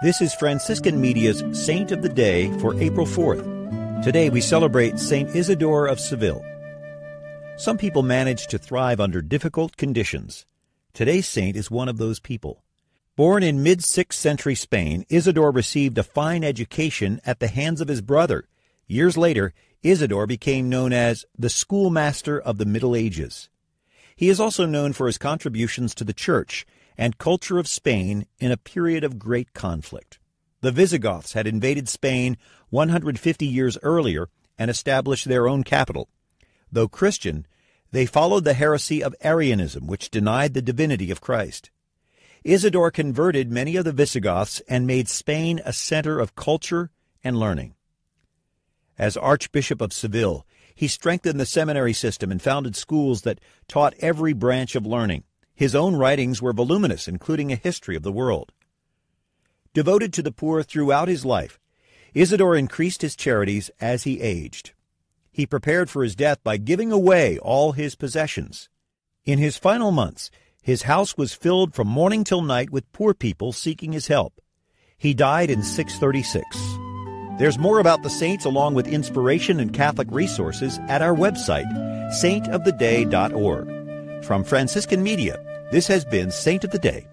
This is Franciscan Media's Saint of the Day for April 4th. Today we celebrate Saint Isidore of Seville. Some people manage to thrive under difficult conditions. Today's saint is one of those people. Born in mid-6th century Spain, Isidore received a fine education at the hands of his brother. Years later, Isidore became known as the schoolmaster of the Middle Ages. He is also known for his contributions to the Church and culture of Spain in a period of great conflict. The Visigoths had invaded Spain 150 years earlier and established their own capital. Though Christian, they followed the heresy of Arianism, which denied the divinity of Christ. Isidore converted many of the Visigoths and made Spain a center of culture and learning. As Archbishop of Seville, he strengthened the seminary system and founded schools that taught every branch of learning. His own writings were voluminous, including a history of the world. Devoted to the poor throughout his life, Isidore increased his charities as he aged. He prepared for his death by giving away all his possessions. In his final months, his house was filled from morning till night with poor people seeking his help. He died in 636. There's more about the saints along with inspiration and Catholic resources at our website, saintoftheday.org. From Franciscan Media, this has been Saint of the Day.